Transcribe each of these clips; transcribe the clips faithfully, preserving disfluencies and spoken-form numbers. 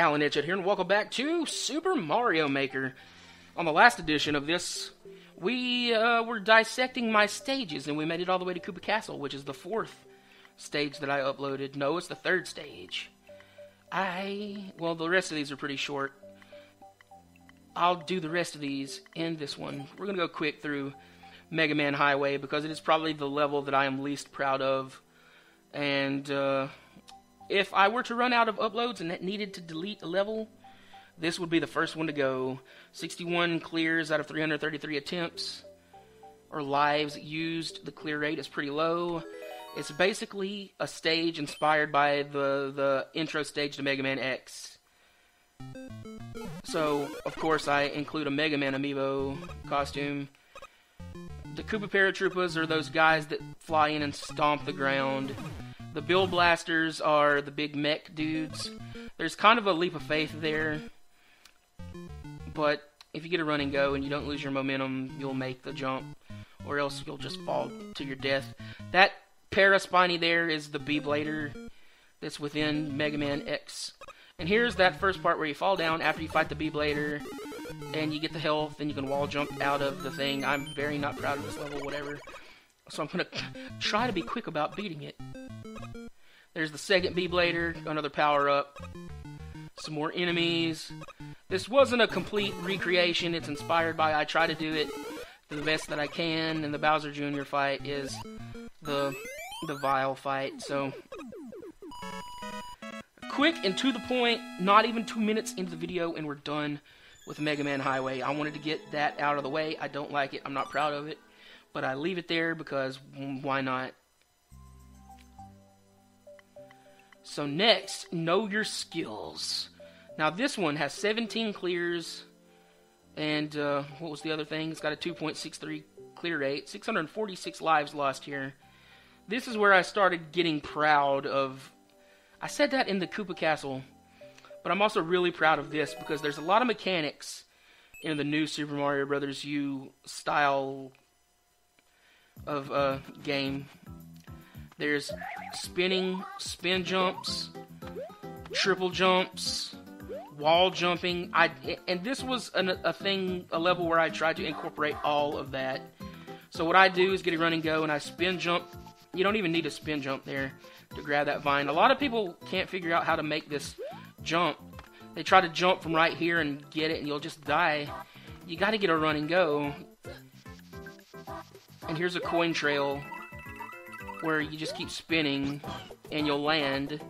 Alan Itchett here, and welcome back to Super Mario Maker. On the last edition of this, we uh, were dissecting my stages, and we made it all the way to Koopa Castle, which is the fourth stage that I uploaded. No, it's the third stage. I... well, the rest of these are pretty short. I'll do the rest of these in this one. We're going to go quick through Mega Man Highway, because it is probably the level that I am least proud of, and... Uh, If I were to run out of uploads and that needed to delete a level, this would be the first one to go. sixty-one clears out of three hundred thirty-three attempts, or lives used. The clear rate is pretty low. It's basically a stage inspired by the, the intro stage to Mega Man X. So, of course, I include a Mega Man amiibo costume. The Koopa Paratroopas are those guys that fly in and stomp the ground. The Bill Blasters are the big mech dudes. There's kind of a leap of faith there, but if you get a run and go and you don't lose your momentum, you'll make the jump, or else you'll just fall to your death. That paraspiny there is the B-blader that's within Mega Man X. And here's that first part where you fall down after you fight the B-blader, and you get the health, and you can wall jump out of the thing. I'm very not proud of this level, whatever. So I'm going to try to be quick about beating it. There's the second B-blader, another power-up, some more enemies. This wasn't a complete recreation, it's inspired by, I try to do it to the best that I can, and the Bowser Junior fight is the, the vile fight, so... Quick and to the point, not even two minutes into the video, and we're done with Mega Man Highway. I wanted to get that out of the way. I don't like it, I'm not proud of it, but I leave it there because why not? So next, Know Your Skills. Now this one has seventeen clears, and uh, what was the other thing? It's got a two point six three clear rate, six hundred forty-six lives lost here. This is where I started getting proud of, I said that in the Koopa Castle, but I'm also really proud of this because there's a lot of mechanics in the new Super Mario Brothers U style of uh, game. There's spinning, spin jumps, triple jumps, wall jumping. I and this was an, a thing, a level where I tried to incorporate all of that. So what I do is get a run and go, and I spin jump. You don't even need a spin jump there to grab that vine. A lot of people can't figure out how to make this jump. They try to jump from right here and get it, and you'll just die. You got to get a run and go. And here's a coin trail, where you just keep spinning and you'll land.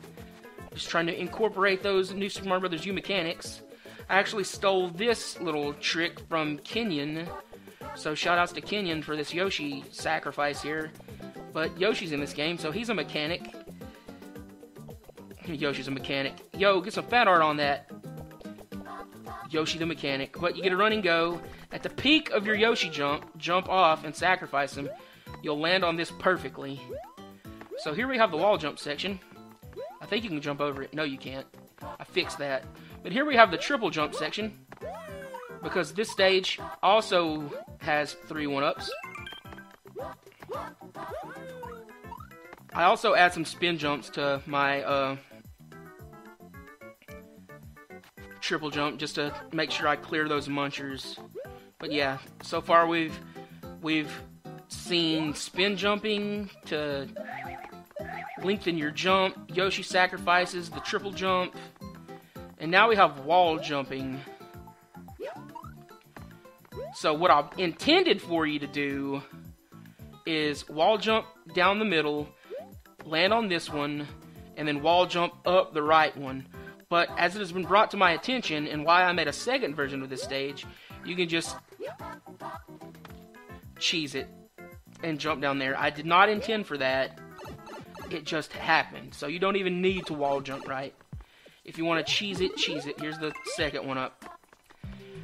Just trying to incorporate those new Super Mario Brothers U mechanics. I actually stole this little trick from Kenyon, so shout outs to Kenyon for this Yoshi sacrifice here. But Yoshi's in this game, so he's a mechanic. Yoshi's a mechanic. Yo, get some fat art on that. Yoshi the mechanic. But you get a run and go. At the peak of your Yoshi jump, jump off and sacrifice him. You'll land on this perfectly. So here we have the wall jump section. I think you can jump over it. No, you can't. I fixed that. But here we have the triple jump section, because this stage also has three one-ups. I also add some spin jumps to my uh, triple jump just to make sure I clear those munchers. But yeah, so far we've... we've seen spin jumping to lengthen your jump, Yoshi sacrifices, the triple jump, and now we have wall jumping. So what I intended for you to do is wall jump down the middle, land on this one, and then wall jump up the right one. But as it has been brought to my attention, and why I made a second version of this stage, you can just cheese it and jump down there. I did not intend for that. It just happened. So you don't even need to wall jump right. If you want to cheese it, cheese it. Here's the second one up.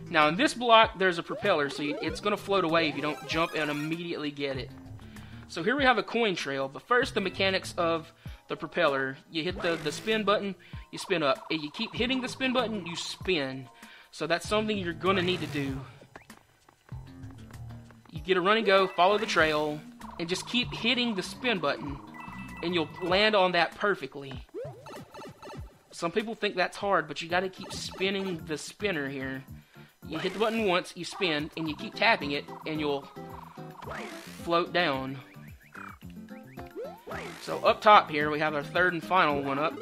Now in this block, there's a propeller, so you, it's going to float away if you don't jump and immediately get it. So here we have a coin trail, but first the mechanics of the propeller. You hit the, the spin button, you spin up. If you keep hitting the spin button, you spin. So that's something you're going to need to do. Get a run and go, follow the trail, and just keep hitting the spin button, and you'll land on that perfectly. Some people think that's hard, but you gotta keep spinning the spinner here. You hit the button once, you spin, and you keep tapping it, and you'll float down. So up top here, we have our third and final one up.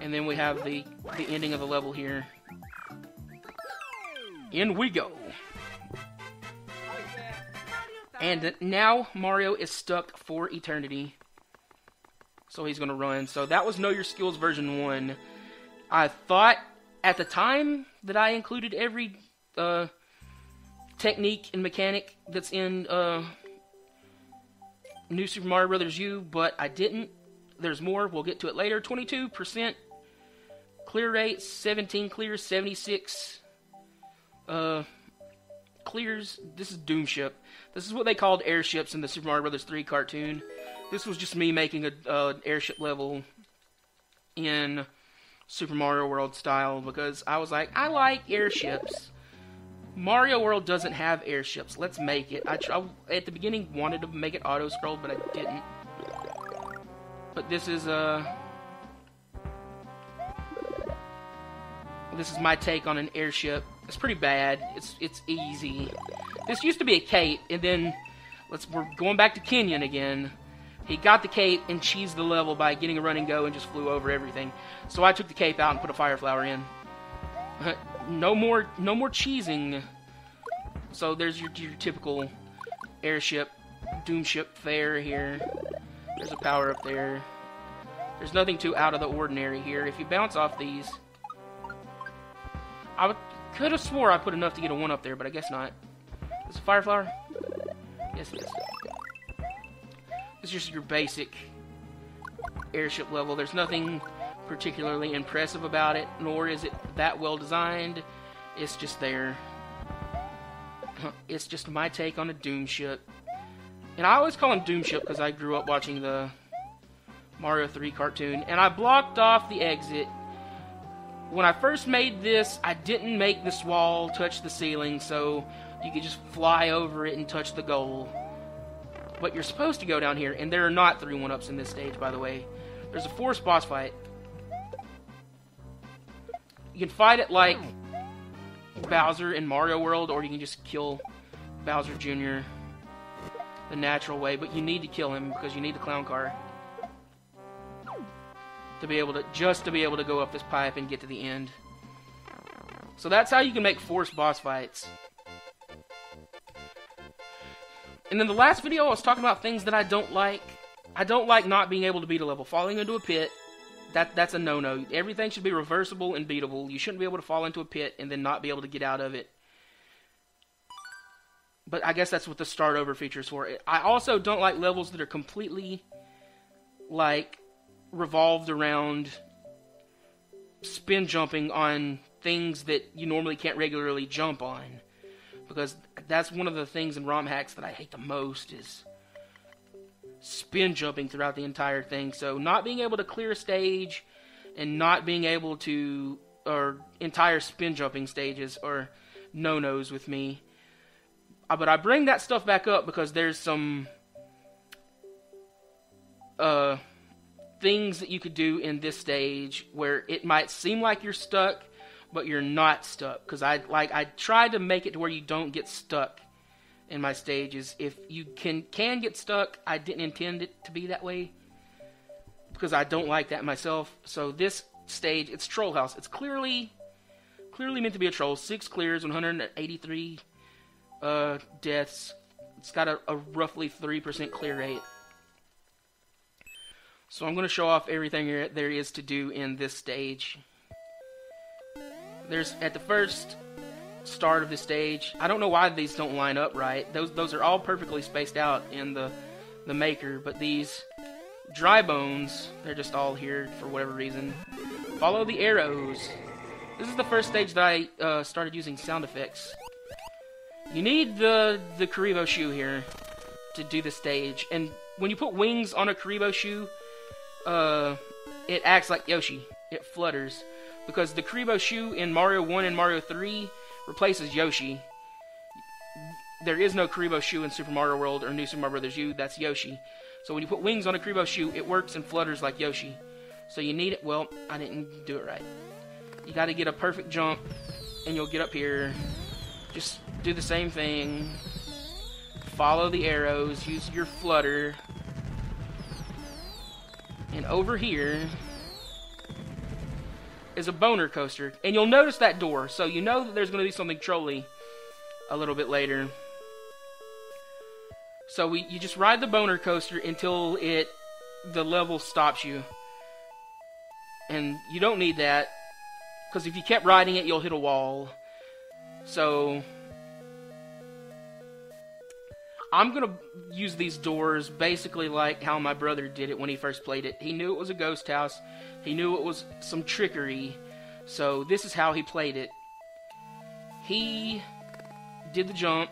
And then we have the, the ending of the level here. In we go. And now Mario is stuck for eternity. So he's going to run. So that was Know Your Skills version one. I thought at the time that I included every uh, technique and mechanic that's in uh, New Super Mario Brothers U, but I didn't. There's more. We'll get to it later. twenty-two percent clear rate, seventeen clears, seventy-six uh, clears. This is Doomship. This is what they called airships in the Super Mario Brothers three cartoon. This was just me making an uh, airship level in Super Mario World style because I was like, I like airships. Mario World doesn't have airships. Let's make it. I, tr I at the beginning wanted to make it auto-scroll, but I didn't. But this is uh, this is my take on an airship. It's pretty bad. It's it's easy. This used to be a cape, and then let's we're going back to Kenyon again. He got the cape and cheesed the level by getting a run and go and just flew over everything. So I took the cape out and put a fire flower in. No more, no more cheesing. So there's your, your typical airship, Doomship fare here. There's a power up there. There's nothing too out of the ordinary here. If you bounce off these, I would, could have swore I put enough to get a one up there, but I guess not. Is it a fire flower? Yes, it is. It's just your basic airship level. There's nothing particularly impressive about it, nor is it that well designed. It's just there. It's just my take on a Doomship. And I always call him Doomship because I grew up watching the Mario three cartoon. And I blocked off the exit. When I first made this, I didn't make this wall touch the ceiling, so you could just fly over it and touch the goal. But you're supposed to go down here, and there are not three one-ups in this stage, by the way. There's a forced boss fight. You can fight it like Bowser in Mario World, or you can just kill Bowser Junior the natural way, but you need to kill him because you need the clown car to be able to, just to be able to go up this pipe and get to the end. So that's how you can make forced boss fights. And in the last video, I was talking about things that I don't like. I don't like not being able to beat a level. Falling into a pit, that that's a no-no. Everything should be reversible and beatable. You shouldn't be able to fall into a pit and then not be able to get out of it. But I guess that's what the start over feature is for. I also don't like levels that are completely, like, revolved around spin jumping on things that you normally can't regularly jump on. Because that's one of the things in ROM hacks that I hate the most is spin jumping throughout the entire thing. So not being able to clear a stage and not being able to, or entire spin jumping stages are no-nos with me. But I bring that stuff back up because there's some uh, things that you could do in this stage where it might seem like you're stuck, but you're not stuck, because I like I try to make it to where you don't get stuck in my stages. If you can can get stuck, I didn't intend it to be that way, because I don't like that myself. So this stage, it's Troll House. It's clearly clearly meant to be a troll. Six clears, one hundred eighty-three uh, deaths. It's got a, a roughly three percent clear rate. So I'm going to show off everything there is to do in this stage. There's, at the first start of the stage, I don't know why these don't line up right. Those those are all perfectly spaced out in the, the Maker, but these Dry Bones, they're just all here for whatever reason. Follow the arrows. This is the first stage that I uh, started using sound effects. You need the, the Kuribo's shoe here to do the stage, and when you put wings on a Kuribo's shoe, uh, it acts like Yoshi. It flutters. Because the Kuribo's shoe in Mario one and Mario three replaces Yoshi. There is no Kuribo's shoe in Super Mario World or New Super Mario Brothers U. That's Yoshi. So when you put wings on a Kuribo's shoe, it works and flutters like Yoshi. So you need it. Well, I didn't do it right. You got to get a perfect jump, and you'll get up here. Just do the same thing. Follow the arrows. Use your flutter. And over here is a boner coaster. And you'll notice that door, so you know that there's going to be something trolly a little bit later. So we, you just ride the boner coaster until it the level stops you. And you don't need that, because if you kept riding it, you'll hit a wall. So I'm going to use these doors basically like how my brother did it when he first played it. He knew it was a ghost house. He knew it was some trickery. So this is how he played it. He did the jump.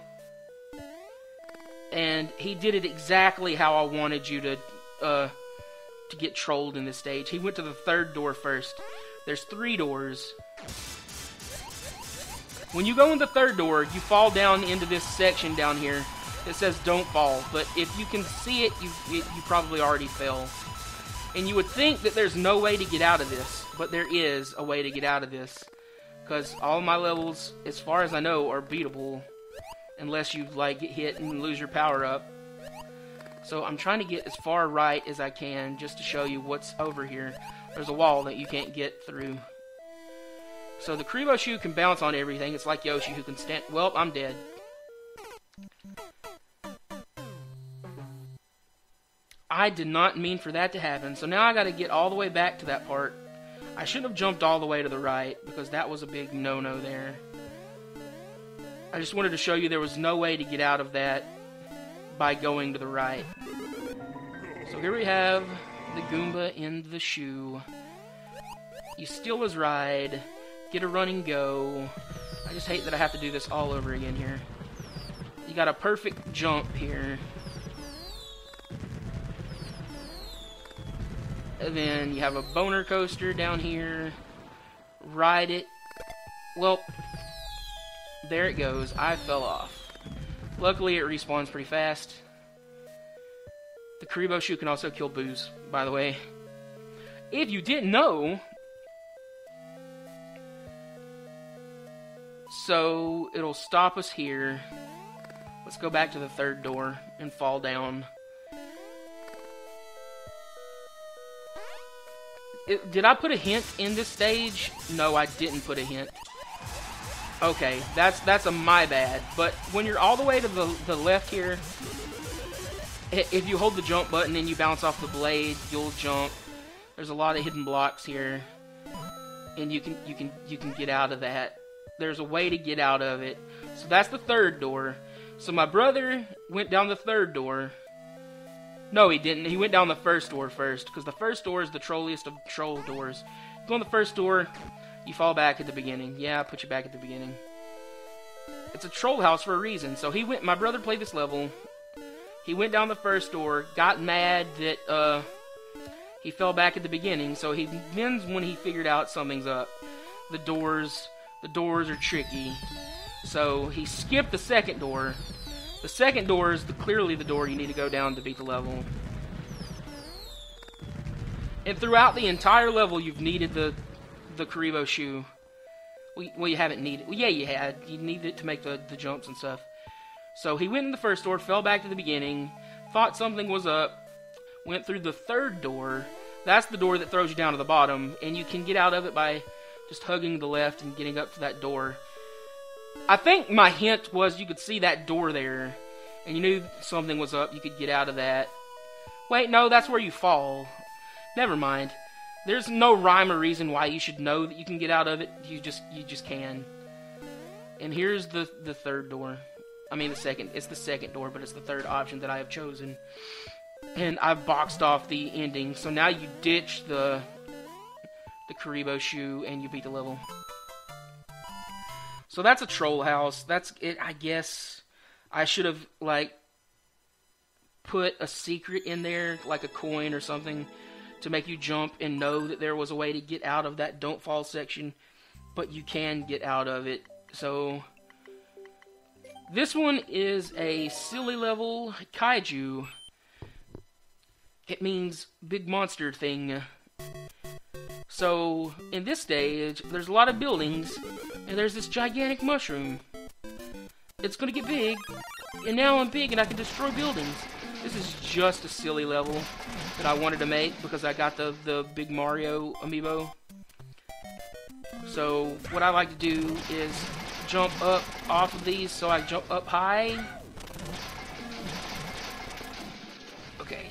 And he did it exactly how I wanted you to uh, to get trolled in this stage. He went to the third door first. There's three doors. When you go in the third door, you fall down into this section down here. It says don't fall, but if you can see it, you, it, you probably already fell. And you would think that there's no way to get out of this, but there is a way to get out of this. Because all my levels, as far as I know, are beatable. Unless you, like, get hit and lose your power-up. So I'm trying to get as far right as I can just to show you what's over here. There's a wall that you can't get through. So the Kuribo's shoe can bounce on everything. It's like Yoshi who can stand... Well, I'm dead. I did not mean for that to happen, so now I gotta get all the way back to that part. I shouldn't have jumped all the way to the right, because that was a big no-no there. I just wanted to show you there was no way to get out of that by going to the right. So here we have the Goomba in the shoe. You steal his ride, get a run and go. I just hate that I have to do this all over again here. You got a perfect jump here. And then you have a boner coaster down here. Ride it. Well, there it goes. I fell off. Luckily, it respawns pretty fast. The Kuribo's shoe can also kill boos, by the way. If you didn't know... So, it'll stop us here. Let's go back to the third door and fall down. It, did I put a hint in this stage? No, I didn't put a hint. Okay, that's that's a my bad. But when you're all the way to the, the left here, if you hold the jump button and you bounce off the blade, you'll jump. There's a lot of hidden blocks here, and you can you can you can get out of that. There's a way to get out of it. So that's the third door. So my brother went down the third door. No, he didn't. He went down the first door first, because the first door is the trolliest of troll doors. You go on the first door, you fall back at the beginning. Yeah, I put you back at the beginning. It's a troll house for a reason. So he went. My brother played this level. He went down the first door, got mad that uh, he fell back at the beginning. So he begins when he figured out something's up. The doors, the doors are tricky. So he skipped the second door. The second door is the, clearly the door you need to go down to beat the level. And throughout the entire level, you've needed the the Kuribo's shoe. Well, well, you haven't needed. Well, yeah, you had. You needed it to make the, the jumps and stuff. So he went in the first door, fell back to the beginning, thought something was up, went through the third door. That's the door that throws you down to the bottom, and you can get out of it by just hugging the left and getting up to that door. I think my hint was you could see that door there, and you knew something was up. You could get out of that. Wait, no, that's where you fall. Never mind. There's no rhyme or reason why you should know that you can get out of it. You just, you just can. And here's the the third door. I mean the second. It's the second door, but it's the third option that I have chosen. And I've boxed off the ending, so now you ditch the the Kuribo's shoe and you beat the level. So that's a troll house. That's it. I guess I should have like put a secret in there, like a coin or something, to make you jump and know that there was a way to get out of that don't fall section, but you can get out of it. So this one is a silly level, kaiju. It means big monster thing. So, in this stage, there's a lot of buildings, and there's this gigantic mushroom. It's gonna get big, and now I'm big and I can destroy buildings. This is just a silly level that I wanted to make because I got the, the big Mario amiibo. So, what I like to do is jump up off of these, so I jump up high. Okay.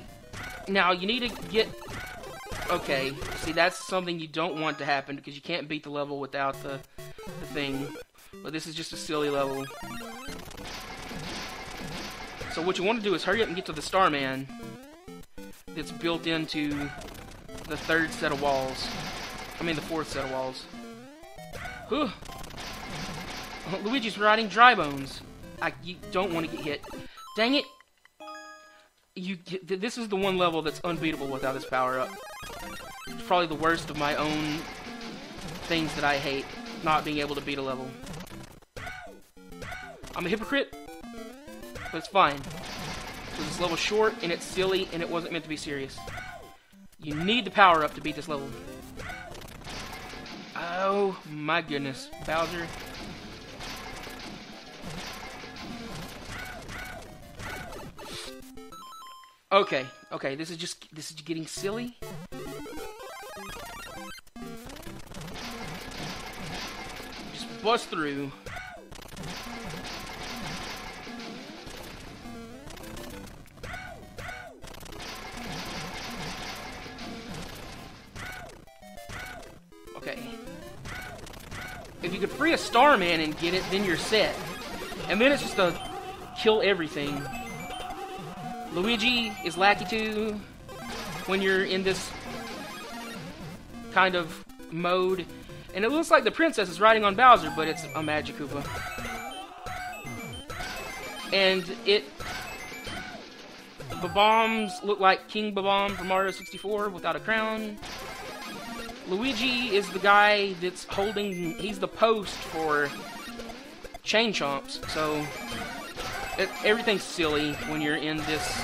Now, you need to get... Okay, see, that's something you don't want to happen because you can't beat the level without the, the thing. But this is just a silly level. So what you want to do is hurry up and get to the Starman that's built into the third set of walls. I mean the fourth set of walls. Whew. Luigi's riding Dry Bones. I, you don't want to get hit. Dang it! You, this is the one level that's unbeatable without this power-up. It's probably the worst of my own things that I hate, not being able to beat a level. I'm a hypocrite, but it's fine. So this level's short, and it's silly, and it wasn't meant to be serious. You need the power-up to beat this level. Oh my goodness, Bowser. Okay, okay, this is just, this is getting silly. Just bust through. Okay. If you could free a Starman and get it, then you're set. And then it's just a kill everything. Luigi is lacky too when you're in this kind of mode. And it looks like the princess is riding on Bowser, but it's a Magikoopa. And it... The Bob-ombs look like King Bob-omb from Mario sixty-four without a crown. Luigi is the guy that's holding... He's the post for Chain Chomps, so... It, everything's silly when you're in this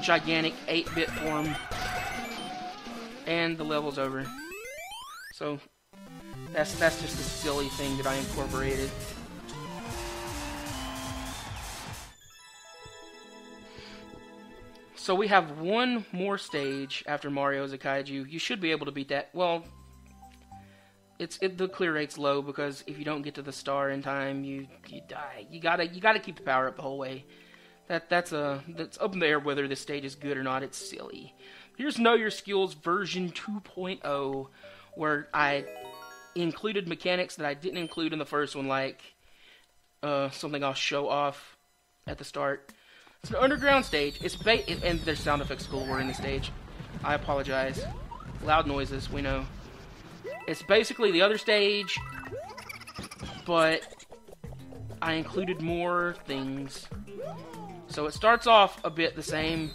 gigantic eight bit form. And the level's over. So, that's, that's just a silly thing that I incorporated. So we have one more stage after Mario's a kaiju. You should be able to beat that. Well, It's it, the clear rate's low because if you don't get to the star in time, you you die. You gotta you gotta keep the power up the whole way. That that's a that's up in the air whether this stage is good or not. It's silly. Here's Know Your Skills version two point oh, where I included mechanics that I didn't include in the first one, like uh, something I'll show off at the start. It's an underground stage. It's ba it, and there's sound effects cool. We're in the stage. I apologize. Loud noises. We know. It's basically the other stage, but I included more things. So it starts off a bit the same.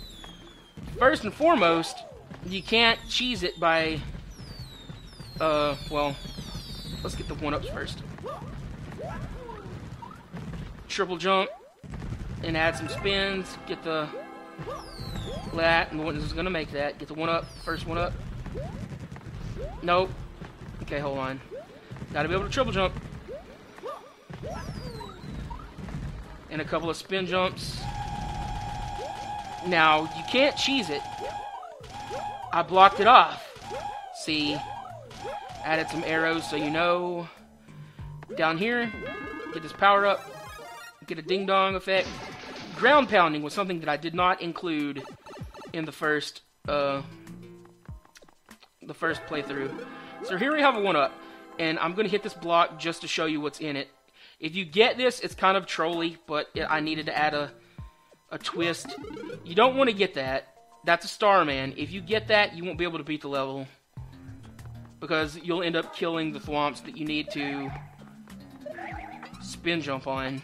First and foremost, you can't cheese it by, uh, well, let's get the one-ups first. Triple jump, and add some spins, get the, that, and what is gonna make that, get the one-up, first one-up. Nope. Okay, hold on. Gotta be able to triple jump. And a couple of spin jumps. Now, you can't cheese it. I blocked it off. See? Added some arrows so you know. Down here, get this power up. Get a ding-dong effect. Ground pounding was something that I did not include in the first, uh, the first playthrough. So here we have a one-up, and I'm going to hit this block just to show you what's in it. If you get this, it's kind of trolly, but it, I needed to add a, a twist. You don't want to get that. That's a Starman. If you get that, you won't be able to beat the level, because you'll end up killing the thwomps that you need to spin jump on.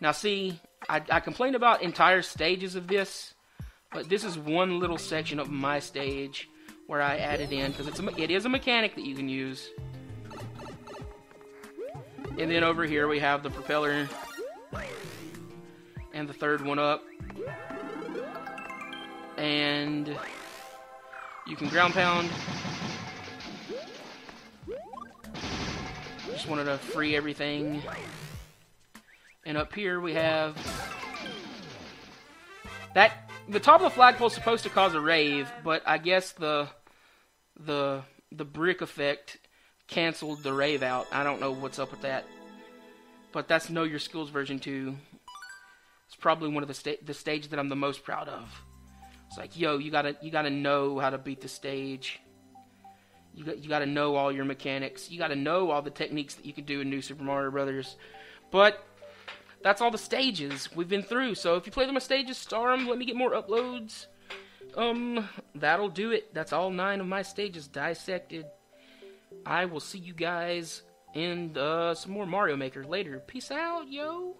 Now see, I, I complained about entire stages of this, but this is one little section of my stage where I added in, because it's a, it is a mechanic that you can use. And then over here we have the propeller and the third one up, and you can ground pound just wanted to free everything. And up here we have... That... The top of the flagpole is supposed to cause a rave, but I guess the... The... The brick effect canceled the rave out. I don't know what's up with that. But that's Know Your Skills version two. It's probably one of the sta the stage that I'm the most proud of. It's like, yo, you gotta you gotta know how to beat the stage. You got you gotta know all your mechanics. You gotta know all the techniques that you can do in New Super Mario Brothers. But that's all the stages we've been through. So if you play them as stages, star them. Let me get more uploads. Um, that'll do it. That's all nine of my stages dissected. I will see you guys in uh, some more Mario Maker later. Peace out, yo.